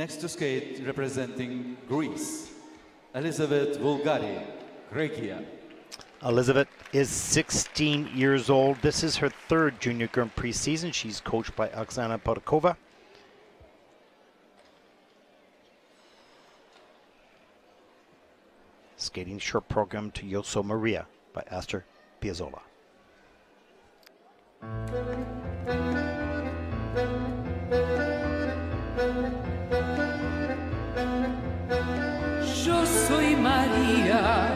Next to skate, representing Greece, Elisavet Voulgari, Grecia. Elisavet is 16 years old. This is her third Junior Grand Prix season. She's coached by Oksana Podakova. Skating short program to Yo So Maria by Astor Piazzolla. Yo soy María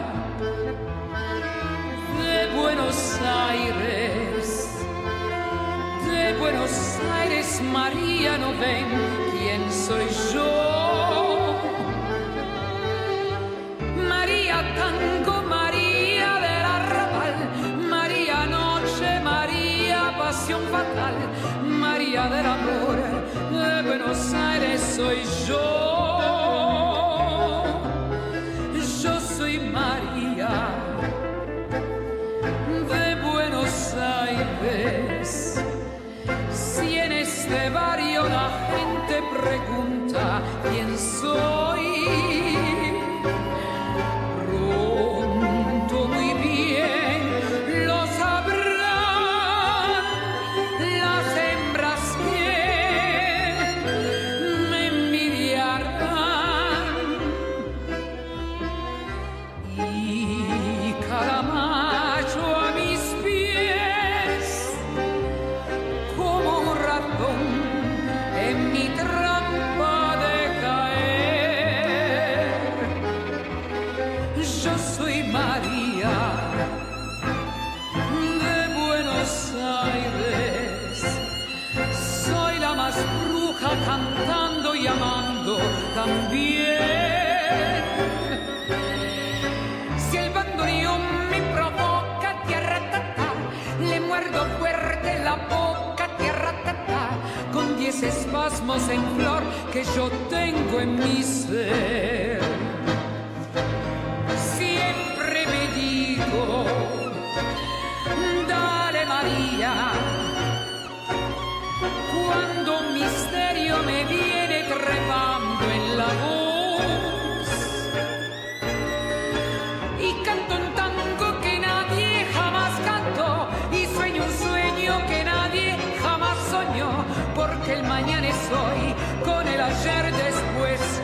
de Buenos Aires, María, ¿no ven quién soy yo? María Tango, María del Arrabal, María Noche, María Pasión Fatal, María del Amor, de Buenos Aires soy yo. Si en este barrio la gente pregunta quién soy, pronto muy bien lo sabrán las hembras que me envidiarán. Y Caramacho a mis pies, como un ratón en mi trampa de caer. Yo soy María de Buenos Aires, soy la más bruja cantando y amando también. Si el bandoneón me provoca, tierra-tata, le muerdo fuerte la boca, tierra-tata, con 10 espasmos en flor que yo tengo en mi ser. Siempre me digo, dale María, cuando un misterio me viene trepando en la voz. Porque el mañana es hoy, con el ayer después.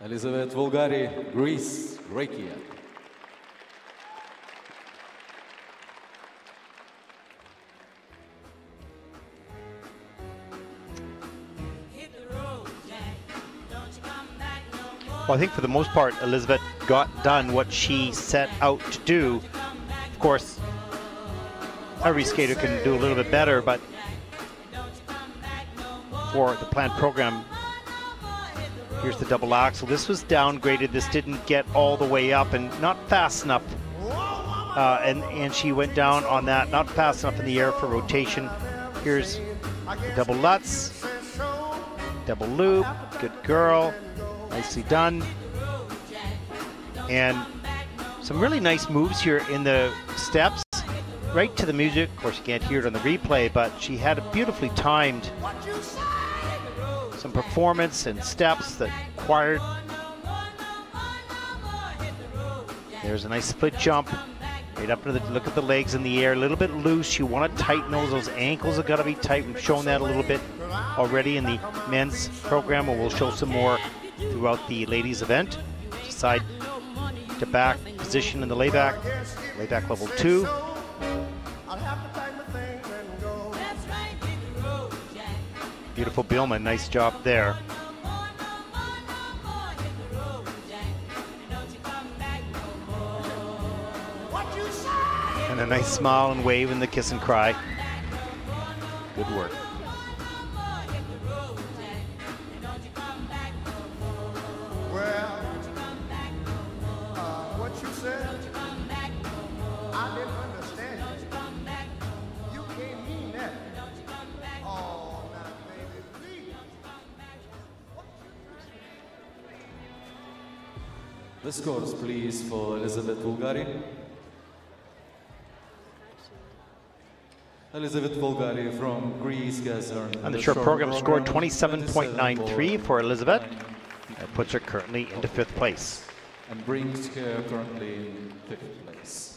Elisavet Voulgari, Greece, Grecia. Well, I think for the most part, Elisavet got done what she set out to do. Of course, every skater can do a little bit better, but for the planned program, here's the double axel. This was downgraded. This didn't get all the way up and not fast enough. And she went down on that, not fast enough in the air for rotation. Here's the double lutz, double loop, good girl, nicely done. And some really nice moves here in the steps, right to the music. Of course, you can't hear it on the replay, but she had it beautifully timed. Some performance and steps that required. There's a nice split jump. Right up to the, look at the legs in the air, a little bit loose. You want to tighten those. Those ankles have got to be tight. We've shown that a little bit already in the men's program, and we'll show some more throughout the ladies' event. Side to back position in the layback, layback level 2. Beautiful Bielman, nice job there. And a nice smile and wave and the kiss and cry. Good work. The scores, please, for Elisavet Voulgari. Elisavet Voulgari from Greece has earned on the short program scored 27.93 for Elisavet. That puts her currently into fifth place. And brings her currently in fifth place.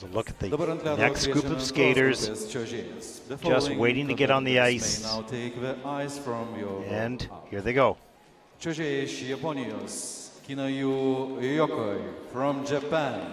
There's a look at the next group of skaters just waiting to get on the ice. Now take the ice from your and here they go. Kinayu Yokoi from Japan.